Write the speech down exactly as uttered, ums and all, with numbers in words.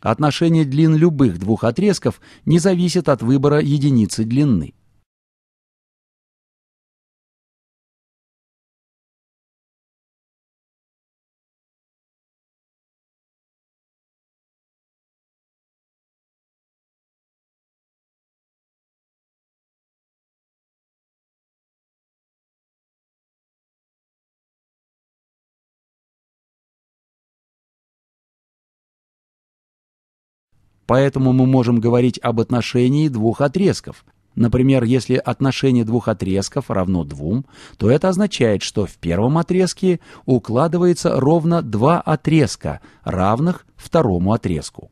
Отношение длин любых двух отрезков не зависит от выбора единицы длины. Поэтому мы можем говорить об отношении двух отрезков. Например, если отношение двух отрезков равно двум, то это означает, что в первом отрезке укладывается ровно два отрезка, равных второму отрезку.